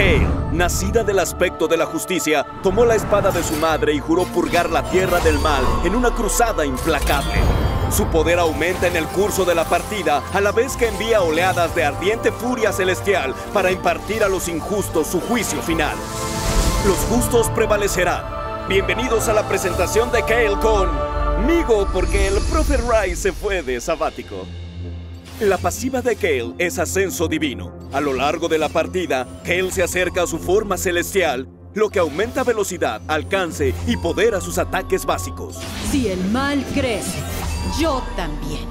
Kayle, nacida del aspecto de la justicia, tomó la espada de su madre y juró purgar la tierra del mal en una cruzada implacable. Su poder aumenta en el curso de la partida, a la vez que envía oleadas de ardiente furia celestial para impartir a los injustos su juicio final. Los justos prevalecerán. Bienvenidos a la presentación de Kayle conmigo, porque el profe Ryze se fue de sabático. La pasiva de Kayle es ascenso divino. A lo largo de la partida, Kayle se acerca a su forma celestial, lo que aumenta velocidad, alcance y poder a sus ataques básicos. Si el mal crece, yo también.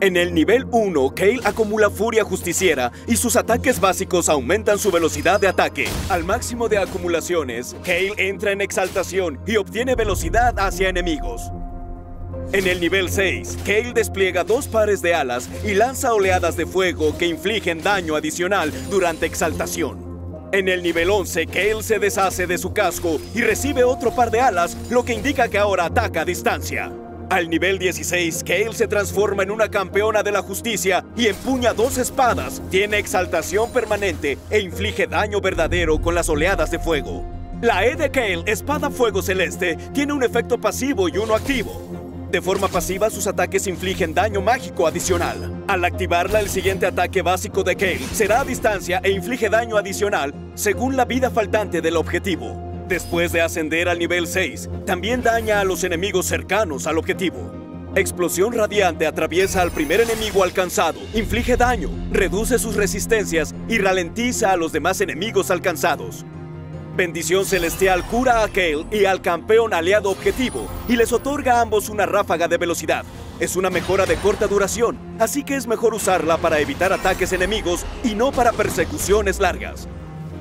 En el nivel 1, Kayle acumula furia justiciera y sus ataques básicos aumentan su velocidad de ataque. Al máximo de acumulaciones, Kayle entra en exaltación y obtiene velocidad hacia enemigos. En el nivel 6, Kayle despliega 2 pares de alas y lanza oleadas de fuego que infligen daño adicional durante exaltación. En el nivel 11, Kayle se deshace de su casco y recibe otro par de alas, lo que indica que ahora ataca a distancia. Al nivel 16, Kayle se transforma en una campeona de la justicia y empuña 2 espadas, tiene exaltación permanente e inflige daño verdadero con las oleadas de fuego. La E de Kayle, Espadafuego Celeste, tiene un efecto pasivo y uno activo. De forma pasiva, sus ataques infligen daño mágico adicional. Al activarla, el siguiente ataque básico de Kayle será a distancia e inflige daño adicional según la vida faltante del objetivo. Después de ascender al nivel 6, también daña a los enemigos cercanos al objetivo. Explosión radiante atraviesa al primer enemigo alcanzado, inflige daño, reduce sus resistencias y ralentiza a los demás enemigos alcanzados. Bendición celestial cura a Kayle y al campeón aliado objetivo y les otorga a ambos una ráfaga de velocidad. Es una mejora de corta duración, así que es mejor usarla para evitar ataques enemigos y no para persecuciones largas.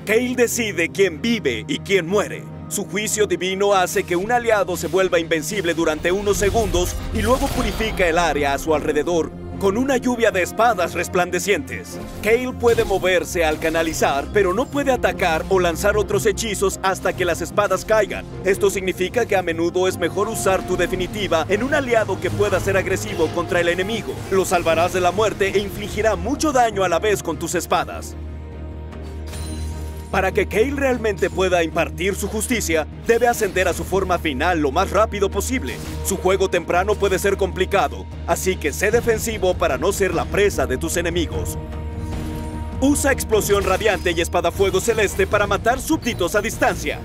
Kayle decide quién vive y quién muere. Su juicio divino hace que un aliado se vuelva invencible durante unos segundos y luego purifica el área a su alrededor con una lluvia de espadas resplandecientes. Kayle puede moverse al canalizar, pero no puede atacar o lanzar otros hechizos hasta que las espadas caigan. Esto significa que a menudo es mejor usar tu definitiva en un aliado que pueda ser agresivo contra el enemigo. Lo salvarás de la muerte e infligirá mucho daño a la vez con tus espadas. Para que Kayle realmente pueda impartir su justicia, debe ascender a su forma final lo más rápido posible. Su juego temprano puede ser complicado, así que sé defensivo para no ser la presa de tus enemigos. Usa explosión radiante y espadafuego celeste para matar súbditos a distancia.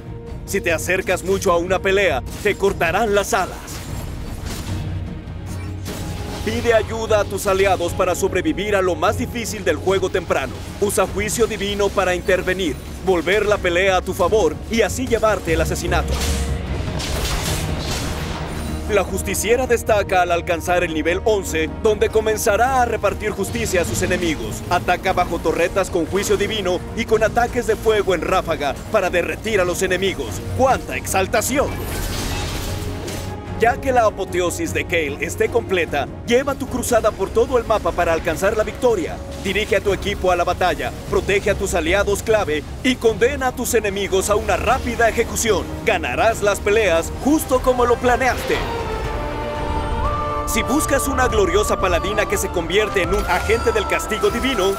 Si te acercas mucho a una pelea, te cortarán las alas. Pide ayuda a tus aliados para sobrevivir a lo más difícil del juego temprano. Usa juicio divino para intervenir, volver la pelea a tu favor y así llevarte el asesinato. La justiciera destaca al alcanzar el nivel 11, donde comenzará a repartir justicia a sus enemigos. Ataca bajo torretas con juicio divino y con ataques de fuego en ráfaga para derretir a los enemigos. ¡Cuánta exaltación! Ya que la apoteosis de Kayle esté completa, lleva tu cruzada por todo el mapa para alcanzar la victoria. Dirige a tu equipo a la batalla, protege a tus aliados clave y condena a tus enemigos a una rápida ejecución. Ganarás las peleas justo como lo planeaste. Si buscas una gloriosa paladina que se convierte en un agente del castigo divino,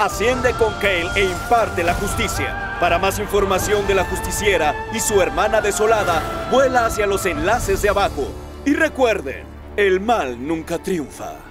asciende con Kayle e imparte la justicia. Para más información de la justiciera y su hermana desolada, vuela hacia los enlaces de abajo. Y recuerden, el mal nunca triunfa.